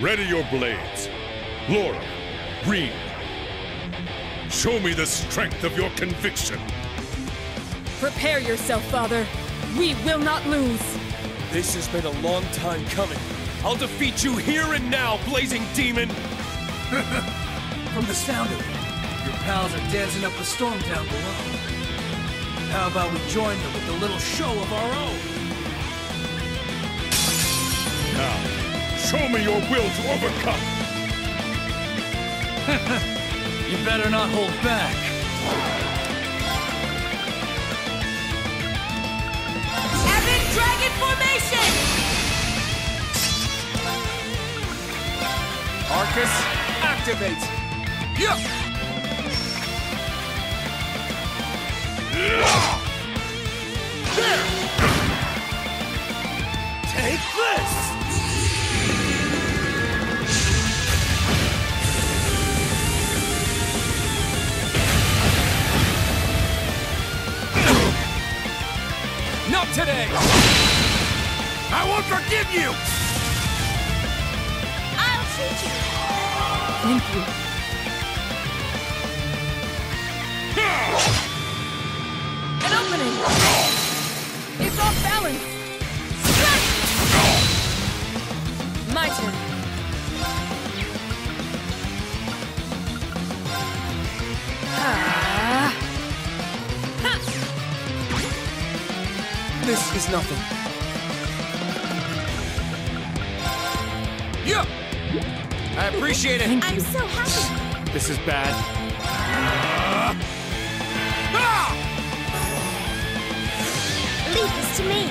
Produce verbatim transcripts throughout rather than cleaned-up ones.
Ready your blades. Laura, Green. Show me the strength of your conviction. Prepare yourself, Father. We will not lose. This has been a long time coming. I'll defeat you here and now, Blazing Demon. From the sound of it, your pals are dancing up a storm down below. How about we join them with a little show of our own? Now, show me your will to overcome. You better not hold back. Dragon Formation! Arcus, activate! Yeah. Yeah. There! Take this! Not today! I won't forgive you! I'll teach you! Thank you. An opening! It's off balance! Strike! My turn. Ah. Ha. This is nothing. I appreciate it. I'm so happy. This is bad. Uh, ah! Leave this to me.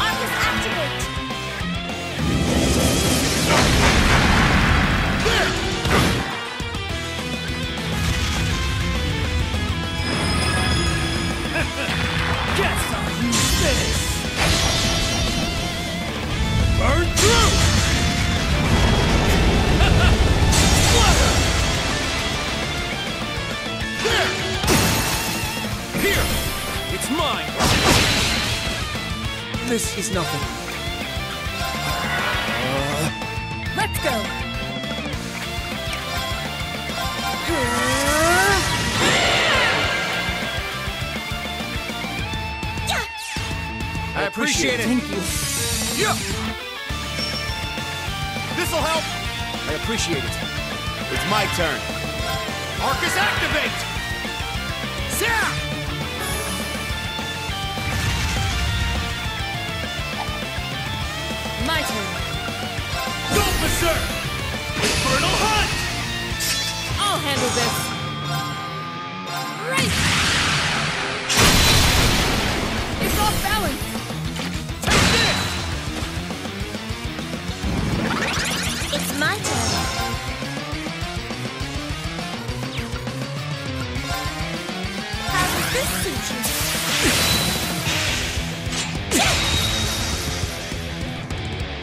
Arcus, activate. There. Guess I'll use this. Burn through. Mine. This is nothing. Uh, Let's go. Uh, I appreciate it. Thank you. Yeah. This'll help. I appreciate it. It's my turn. Arcus, activate. Yeah. My turn. Officer! Infernal Hunt! I'll handle this. Race! It's off balance. Take this! It's my turn. How does this suit you?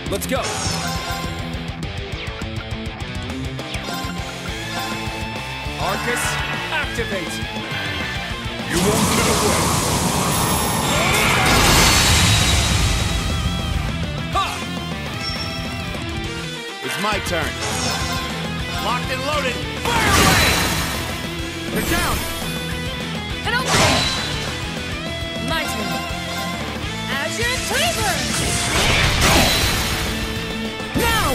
Let's go! Arcus, activate! You won't get away! Ha! It's my turn! Locked and loaded! Fire away! They're down! And open! My turn! Azure Cleaver! Now!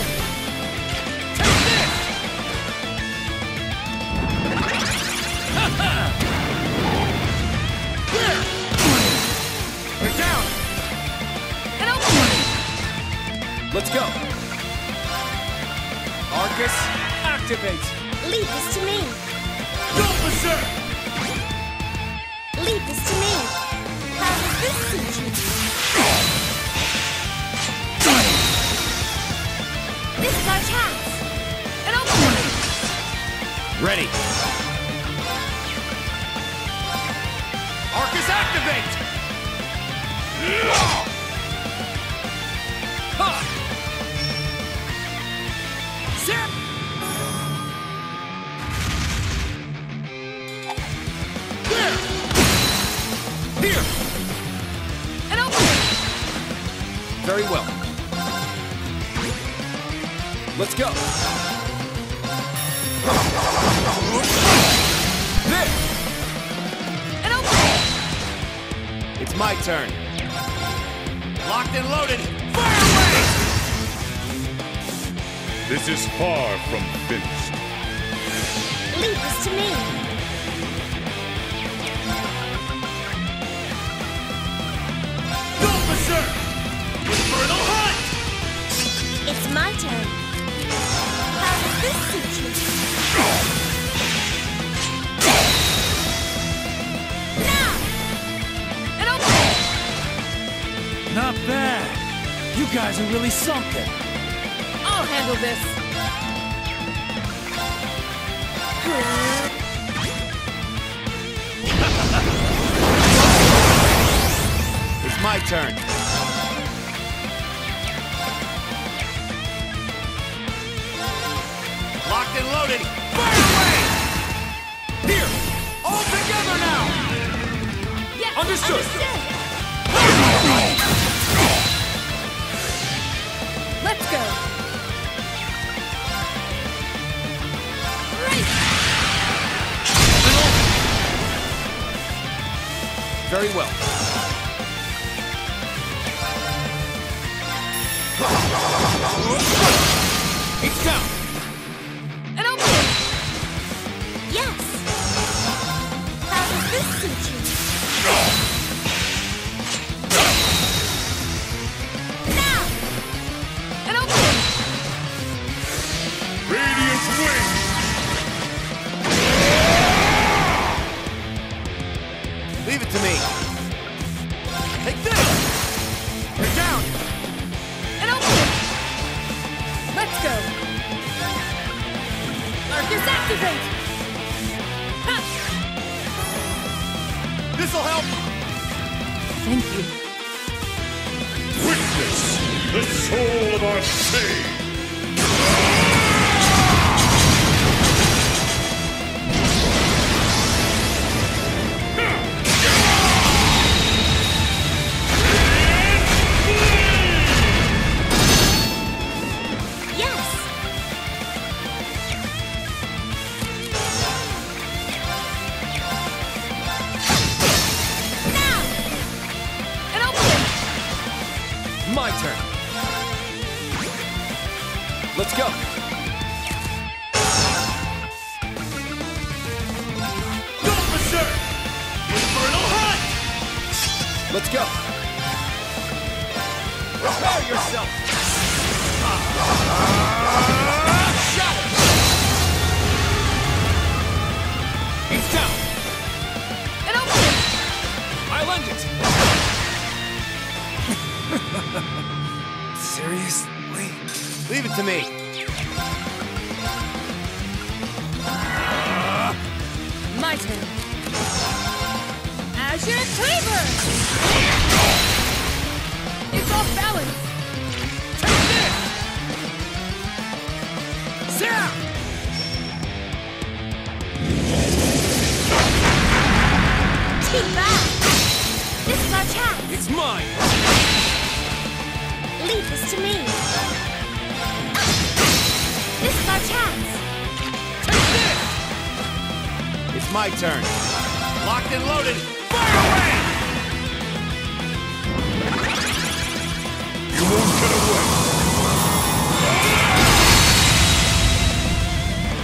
Take this! Ha-ha! There! We're down! And open! Let's go! Arcus, activate! Leave this to me! Officer! Leave this to me! How does this suit you? This is our chance! And open one! Ready! Arcus, activate! Zip! There! Here! And open! Very well. Let's go. There. And open. It's my turn. Locked and loaded. Fire away. This is far from finished. Leave this to me. Infernal Hunt! It's my turn. How does this suit you? Now! And open! Not bad. You guys are really something. I'll handle this. It's my turn. Locked and loaded. Fire away! Here! All together now! Yes, understood! Understood. Let's go! Race. Very well. It's down! Azure Cleaver! It's off balance! Take this! Sarah! Keep back! This is our chance! It's mine! Leave this to me! This is our chance! Take this! It's my turn! Locked and loaded! Fire away! You won't get away!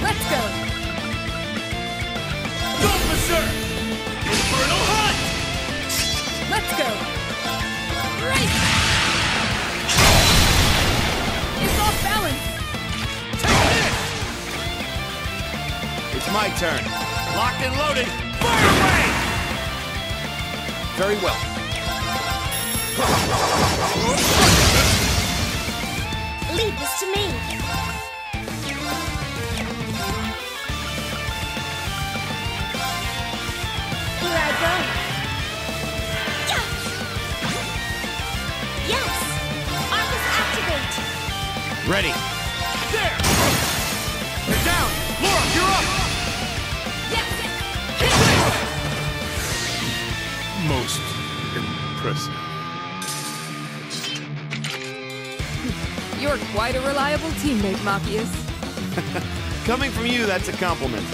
Let's go! Go berserk! Infernal Hunt! Let's go! Race! It's off balance! Take this! It's my turn! Locked and loaded! Fire away! Very well. Leave this to me. Here I go. Yeah. Yes. Arcus activate. Ready. There. You're down. Laura, you're up. Yes. Hit it. Most impressive. You're You're quite a reliable teammate, Marcus. Coming from you, that's a compliment.